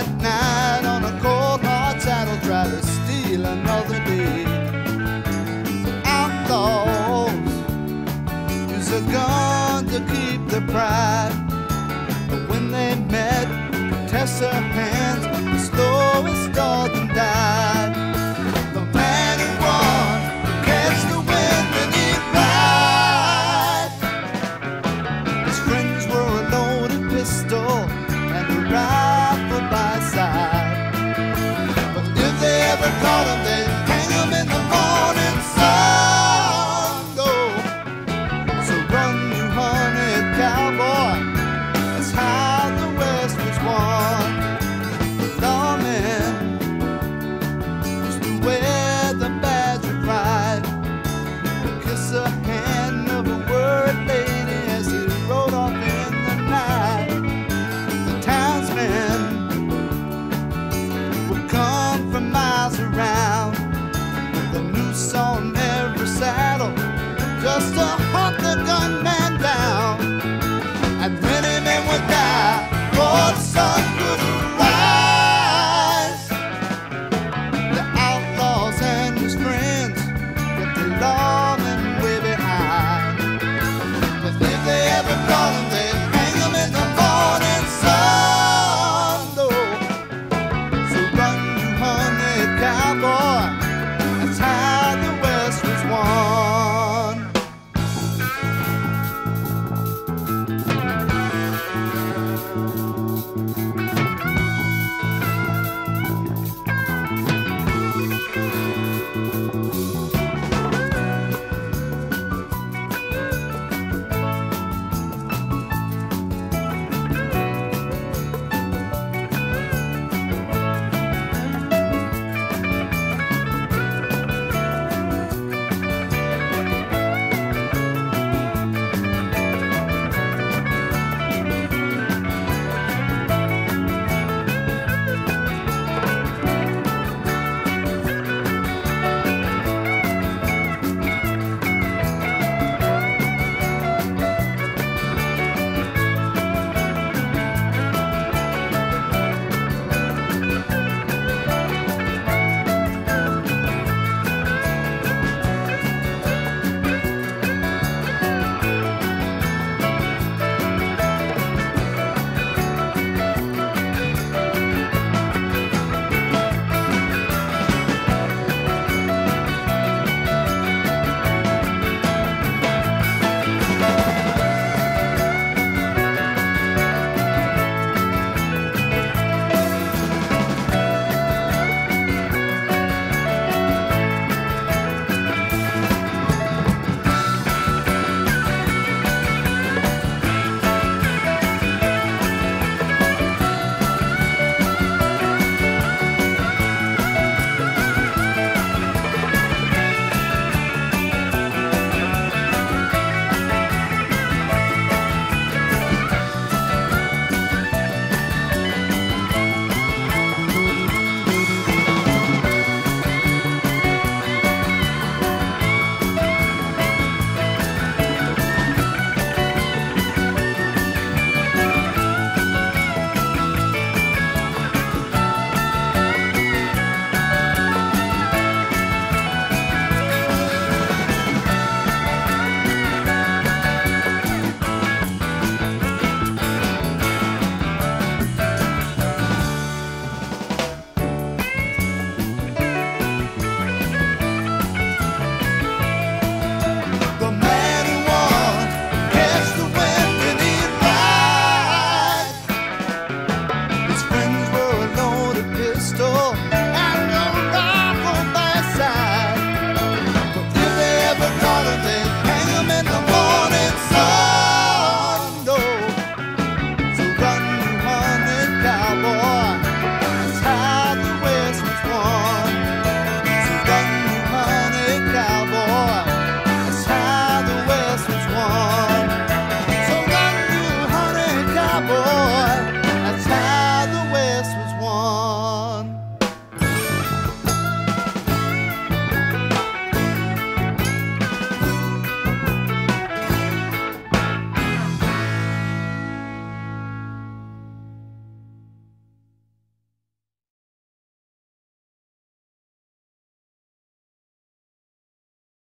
at night on a cold hard saddle, try to steal another day. Outlaws use a gun to keep their pride, but when they met, protest their hands, the slowest dog died.